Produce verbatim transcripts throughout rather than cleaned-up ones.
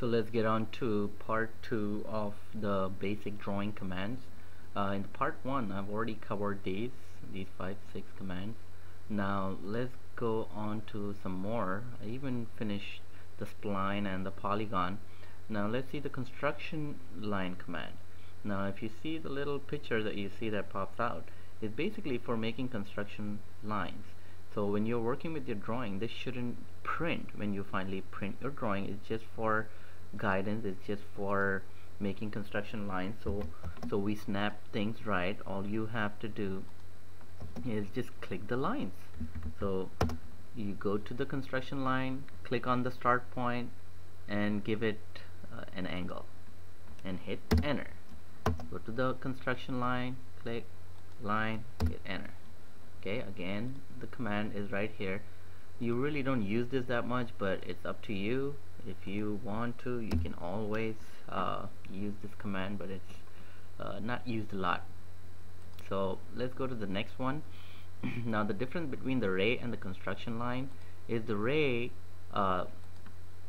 So let's get on to part two of the basic drawing commands. Uh, in part one, I've already covered these, these five, six commands. Now let's go on to some more. I even finished the spline and the polygon. Now let's see the construction line command. Now if you see the little picture that you see that pops out, it's basically for making construction lines. So when you're working with your drawing, this shouldn't print when you finally print your drawing. It's just for guidance, it's just for making construction lines, so so we snap things right. All you have to do is just click the lines. So you go to the construction line, click on the start point and give it uh, an angle and hit enter. Go to the construction line, click line, hit enter. Okay, again the command is right here. You really don't use this that much, but it's up to you. If you want to, you can always uh, use this command, but it's uh, not used a lot. So let's go to the next one. Now the difference between the ray and the construction line is the ray uh,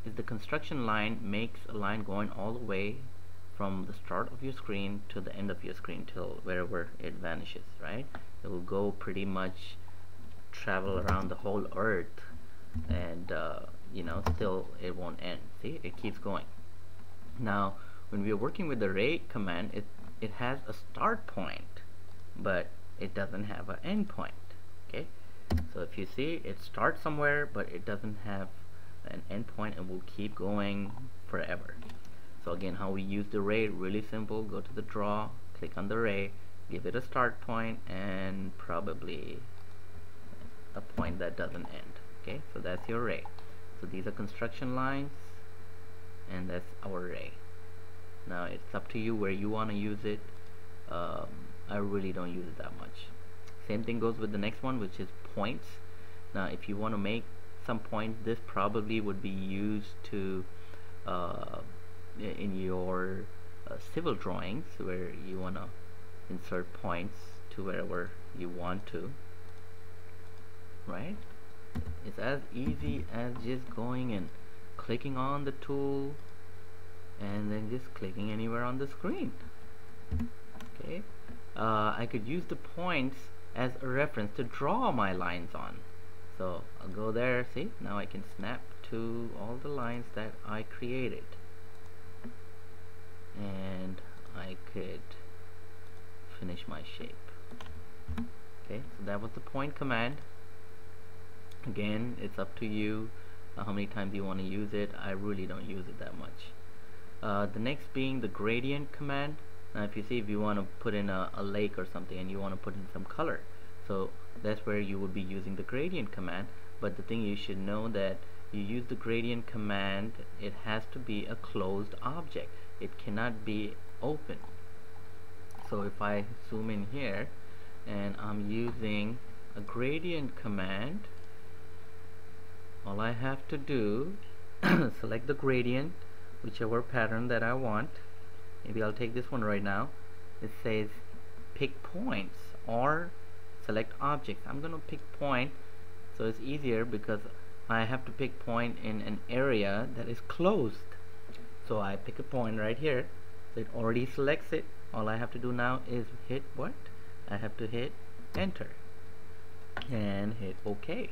is the construction line makes a line going all the way from the start of your screen to the end of your screen till wherever it vanishes, right? It will go pretty much travel around the whole earth, and uh, you know, still it won't end. See, it keeps going. Now when we are working with the ray command, it it has a start point, but it doesn't have an end point. Okay, so if you see, it starts somewhere but it doesn't have an end point and will keep going forever. So again, how we use the ray, really simple. Go to the draw, click on the ray, give it a start point and probably a point that doesn't end. Okay, so that's your ray. So these are construction lines and that's our ray. Now it's up to you where you want to use it. um, I really don't use it that much. Same thing goes with the next one, which is points. Now if you want to make some points, this probably would be used to uh, in your uh, civil drawings where you want to insert points to wherever you want to, right? It's as easy as just going and clicking on the tool and then just clicking anywhere on the screen. Okay, uh, I could use the points as a reference to draw my lines on. So I'll go there. See, now I can snap to all the lines that I created, and I could finish my shape. Okay, so that was the point command. Again, it's up to you uh, how many times you want to use it. I really don't use it that much. Uh, the next being the gradient command. Now if you see, if you want to put in a, a lake or something and you want to put in some color, so that's where you would be using the gradient command. But the thing you should know that you use the gradient command, it has to be a closed object. It cannot be open. So if I zoom in here and I'm using a gradient command, all I have to do select the gradient, whichever pattern that I want. Maybe I'll take this one right now. It says pick points or select objects. I'm gonna pick point, so it's easier because I have to pick point in an area that is closed. So I pick a point right here, so it already selects it. All I have to do now is hit what? I have to hit enter and hit OK.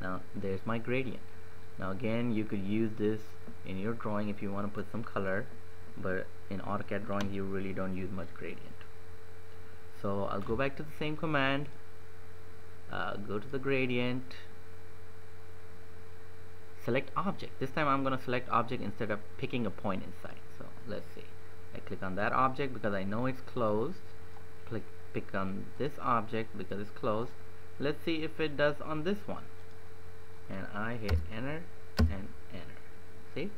Now there's my gradient. Now again, you could use this in your drawing if you want to put some color, but in AutoCAD drawing you really don't use much gradient. So I'll go back to the same command, uh, go to the gradient, select object. This time I'm going to select object instead of picking a point inside. So let's see, I click on that object because I know it's closed. Click, pick on this object because it's closed. Let's see if it does on this one. And I hit enter and enter. See,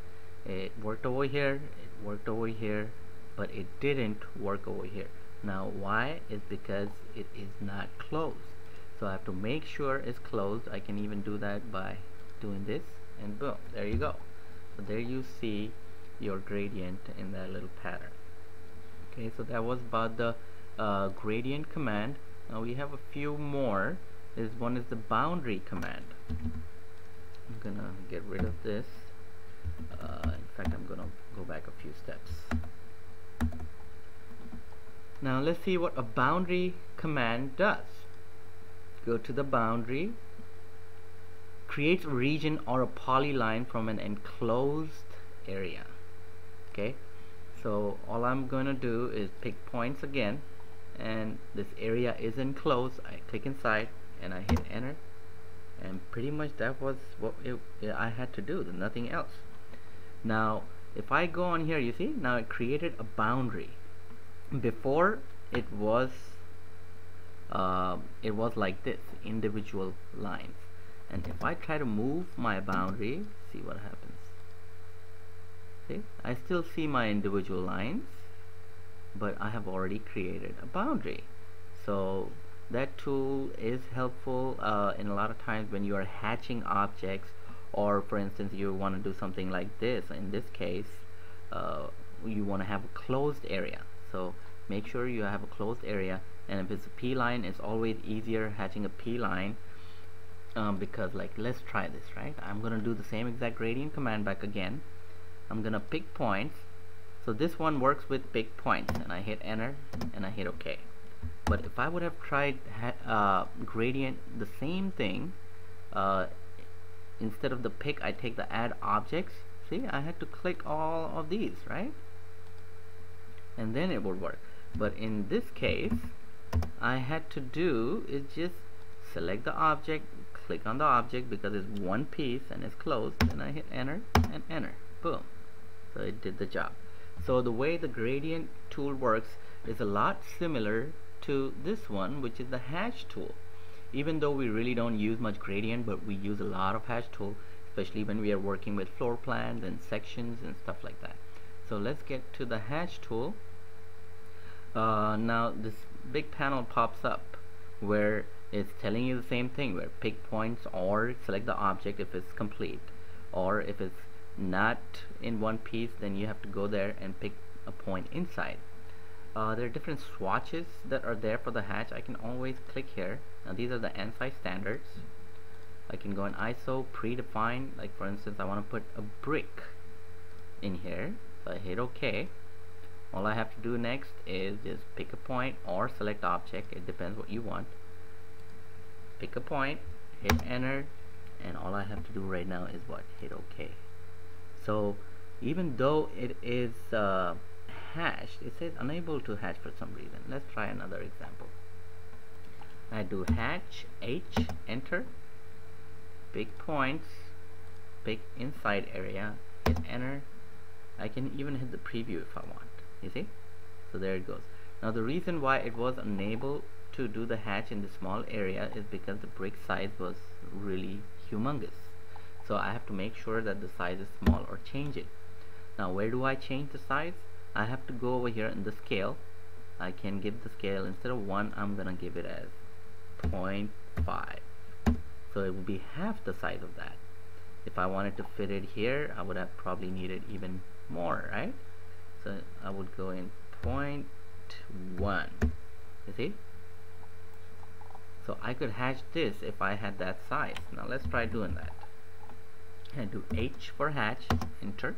it worked over here, it worked over here, but it didn't work over here. Now why? It's because it is not closed. So I have to make sure it's closed. I can even do that by doing this, and boom, there you go. So there you see your gradient in that little pattern. Okay, so that was about the uh, gradient command. Now we have a few more. This one is the boundary command. I'm gonna get rid of this. Uh, in fact, I'm steps. Now let's see what a boundary command does. Go to the boundary, creates a region or a polyline from an enclosed area. Okay, so all I'm gonna do is pick points again, and this area is enclosed. I click inside and I hit enter, and pretty much that was what it, I had to do. There's nothing else. Now if I go on here, you see, now it created a boundary. Before it was uh, it was like this, individual lines, and if I try to move my boundary, see what happens. See, I still see my individual lines, but I have already created a boundary. So that tool is helpful uh, in a lot of times when you are hatching objects, or for instance you want to do something like this. In this case uh, you want to have a closed area, so make sure you have a closed area. And if it's a P line, it's always easier hatching a P line um, because, like, let's try this, right? I'm gonna do the same exact gradient command back again. I'm gonna pick points. So this one works with big points, and I hit enter and I hit OK. But if I would have tried ha uh, gradient, the same thing, uh, instead of the pick, I take the add objects. See, I had to click all of these, right? And then it would work. But in this case, I had to do is just select the object, click on the object because it's one piece and it's closed, and I hit enter and enter. Boom. So it did the job. So the way the gradient tool works is a lot similar to this one, which is the hatch tool. Even though we really don't use much gradient, but we use a lot of hatch tool, especially when we are working with floor plans and sections and stuff like that. So let's get to the hatch tool. Uh, now this big panel pops up where it's telling you the same thing, where pick points or select the object if it's complete, or if it's not in one piece, then you have to go there and pick a point inside. Uh, there are different swatches that are there for the hatch. I can always click here. Now these are the ANSI standards. I can go in I S O, predefined. Like for instance, I want to put a brick in here, so I hit OK. All I have to do next is just pick a point or select object, it depends what you want. Pick a point, hit enter, and all I have to do right now is what? Hit OK. So even though it is uh, hashed, it says unable to hatch for some reason. Let's try another example. I do hatch, H, enter, pick points, pick inside area, hit enter. I can even hit the preview if I want, you see? So there it goes. Now the reason why it was unable to do the hatch in the small area is because the brick size was really humongous. So I have to make sure that the size is small or change it. Now where do I change the size? I have to go over here in the scale. I can give the scale, instead of one, I'm gonna give it as zero point five. So it will be half the size of that. If I wanted to fit it here, I would have probably needed even more, right? So I would go in zero point one. You see? So I could hatch this if I had that size. Now let's try doing that. I do H for hatch, enter,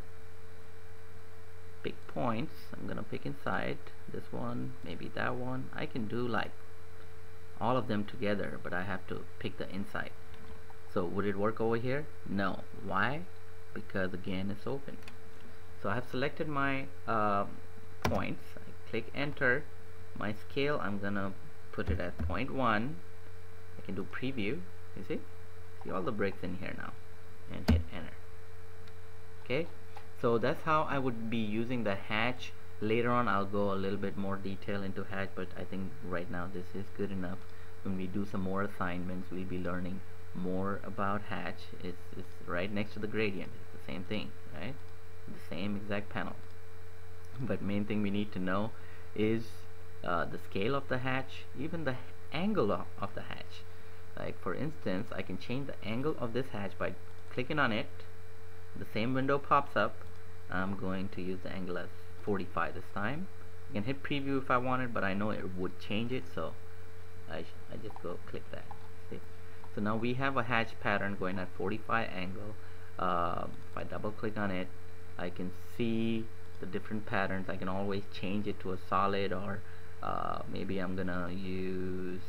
pick points, I'm gonna pick inside this one, maybe that one. I can do like all of them together, but I have to pick the inside. So would it work over here? No. Why? Because again it's open. So I have selected my uh, points, I click enter, my scale I'm gonna put it at zero point one. I can do preview, you see, see all the bricks in here now, and hit enter. Okay, so that's how I would be using the hatch. Later on I'll go a little bit more detail into hatch, but I think right now this is good enough. When we do some more assignments, we'll be learning more about hatch. It's, it's right next to the gradient. It's the same thing, right? The same exact panel. But main thing we need to know is uh, the scale of the hatch, even the angle of, of the hatch. Like for instance, I can change the angle of this hatch by clicking on it. The same window pops up. I'm going to use the angle as forty-five this time. I can hit preview if I wanted, but I know it would change it, so I, sh I just go click that. See? So now we have a hatch pattern going at forty-five angle. Uh, if I double click on it, I can see the different patterns. I can always change it to a solid, or uh, maybe I'm gonna use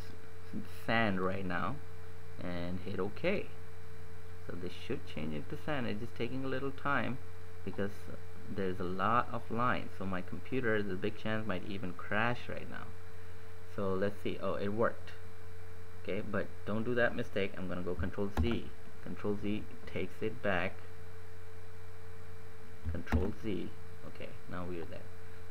sand right now and hit OK. So this should change it to sand. It's just taking a little time because there's a lot of lines, so my computer, there's a big chance, might even crash right now. So let's see. Oh, it worked. Okay, but don't do that mistake. I'm gonna go Control Z. Control Z takes it back. Control Z. Okay, now we're there.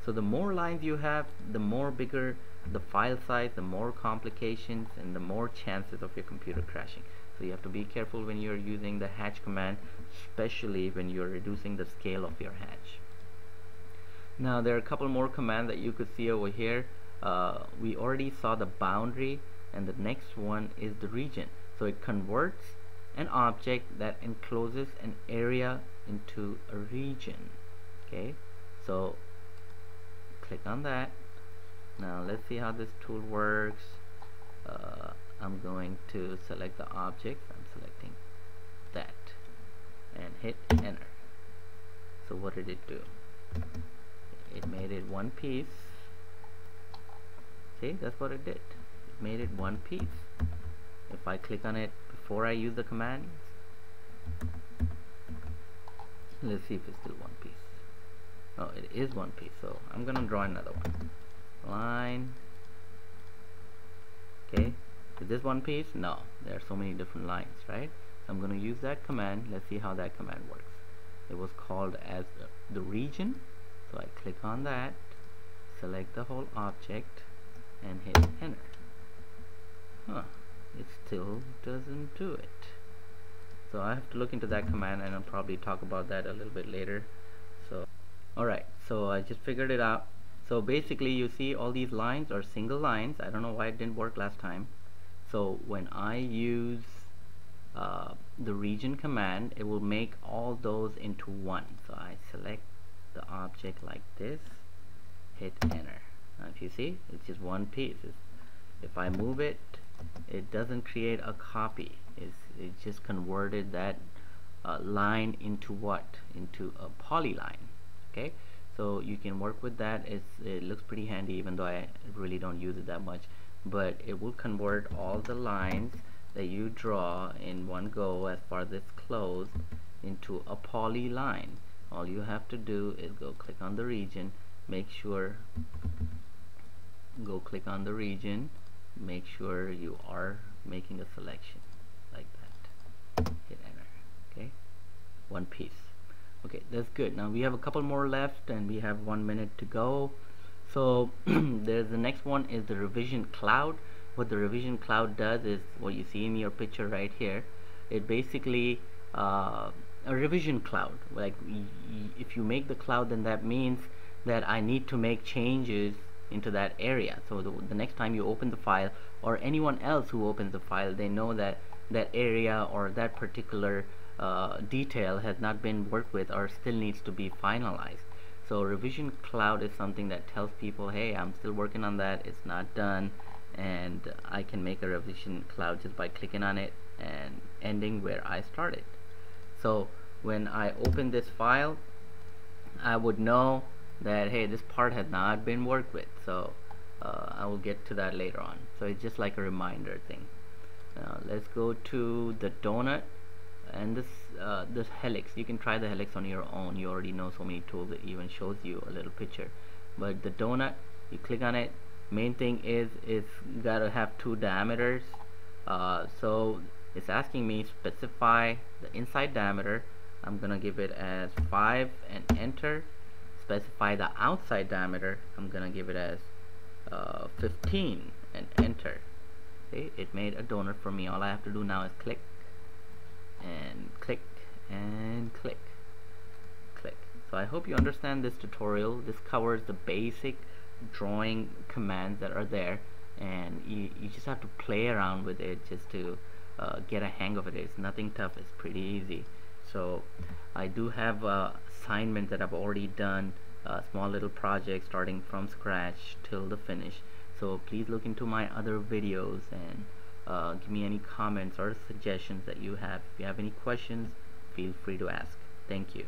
So the more lines you have, the more bigger the file size, the more complications, and the more chances of your computer crashing. So you have to be careful when you're using the hatch command, especially when you're reducing the scale of your hatch. Now there are a couple more commands that you could see over here. Uh, we already saw the boundary, and the next one is the region. So it converts an object that encloses an area into a region. Okay, so click on that. Now let's see how this tool works. uh, I'm going to select the object. I'm selecting that and hit enter. So what did it do? It made it one piece. See, that's what it did. It made it one piece. If I click on it before I use the command, let's see if it's still one piece. Oh, it is one piece. So I'm gonna draw another one. Line. Okay, is this one piece? No, there are so many different lines, right? So I'm gonna use that command. Let's see how that command works. It was called as the region. So I click on that, select the whole object, and hit enter. Huh, it still doesn't do it. So I have to look into that command, and I'll probably talk about that a little bit later. So alright, so I just figured it out. So basically you see all these lines are single lines. I don't know why it didn't work last time. So when I use uh, the region command, it will make all those into one. So I select the object like this, hit enter. Now if you see, it's just one piece. It's, if I move it, it doesn't create a copy. It's, it just converted that uh, line into what? Into a polyline. Okay, so you can work with that. It's, it looks pretty handy, even though I really don't use it that much, but it will convert all the lines that you draw in one go, as far as it's closed, into a polyline. All you have to do is go click on the region, make sure go click on the region make sure you are making a selection like that, hit enter. Okay, one piece. Okay, that's good. Now we have a couple more left, and we have one minute to go. So there's the next one is the revision cloud. What the revision cloud does is what you see in your picture right here. It basically uh, a revision cloud, like if you make the cloud, then that means that I need to make changes into that area. So the, the next time you open the file, or anyone else who opens the file, they know that that area or that particular uh, detail has not been worked with or still needs to be finalized. So revision cloud is something that tells people, hey, I'm still working on that, it's not done, and I can make a revision cloud just by clicking on it and ending where I started. So when I open this file, I would know that, hey, this part has not been worked with. So uh, I will get to that later on. So it's just like a reminder thing. Now let's go to the donut and this uh, this helix. You can try the helix on your own. You already know so many tools, that even shows you a little picture. But the donut, you click on it. Main thing is it's gotta have two diameters. Uh, so it's asking me specify the inside diameter. I'm gonna give it as five and enter. Specify the outside diameter. I'm gonna give it as uh, fifteen and enter. See, it made a donut for me. All I have to do now is click and click and click click. So I hope you understand this tutorial. This covers the basic drawing commands that are there, and you, you just have to play around with it just to uh, get a hang of it. It's nothing tough, it's pretty easy. So I do have uh, assignments that I've already done, uh, small little projects starting from scratch till the finish. So please look into my other videos and uh, give me any comments or suggestions that you have. If you have any questions, feel free to ask. Thank you.